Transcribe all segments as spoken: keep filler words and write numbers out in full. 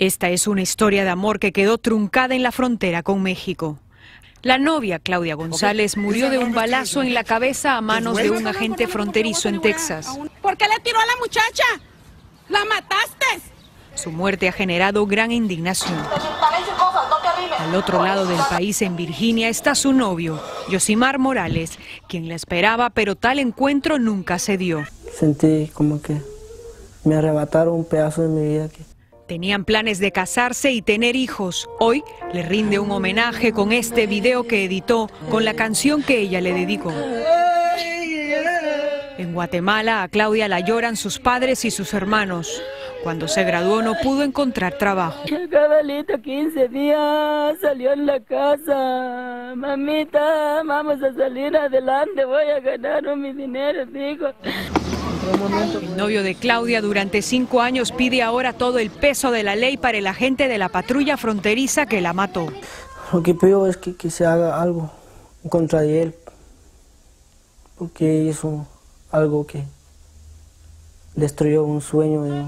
Esta es una historia de amor que quedó truncada en la frontera con México. La novia, Claudia González, murió de un balazo en la cabeza a manos de un agente fronterizo en Texas. ¿Por qué le tiró a la muchacha? ¡La mataste! Su muerte ha generado gran indignación. Al otro lado del país, en Virginia, está su novio, Yosimar Morales, quien la esperaba, pero tal encuentro nunca se dio. Sentí como que me arrebataron un pedazo de mi vida aquí. Tenían planes de casarse y tener hijos. Hoy le rinde un homenaje con este video que editó con la canción que ella le dedicó. En Guatemala a Claudia la lloran sus padres y sus hermanos. Cuando se graduó no pudo encontrar trabajo. El cabalito quince días salió en la casa. Mamita, vamos a salir adelante, voy a ganar mi dinero, dijo. El novio de Claudia durante cinco años pide ahora todo el peso de la ley para el agente de la patrulla fronteriza que la mató. Lo que pido es que, que se haga algo contra de él, porque hizo algo que destruyó un sueño. De...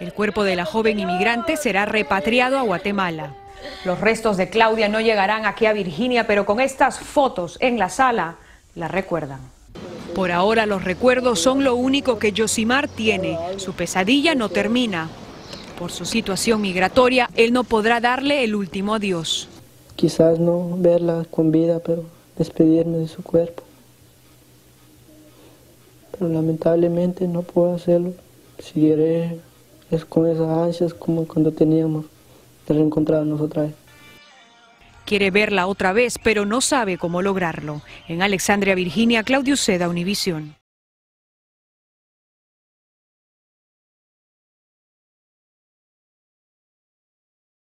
El cuerpo de la joven inmigrante será repatriado a Guatemala. Los restos de Claudia no llegarán aquí a Virginia, pero con estas fotos en la sala la recuerdan. Por ahora los recuerdos son lo único que Yosimar tiene. Su pesadilla no termina. Por su situación migratoria, él no podrá darle el último adiós. Quizás no verla con vida, pero despedirme de su cuerpo. Pero lamentablemente no puedo hacerlo. Seguiré con esas ansias como cuando teníamos de reencontrarnos otra vez. Quiere verla otra vez, pero no sabe cómo lograrlo. En Alexandria, Virginia, Claudia Uceda, Univision.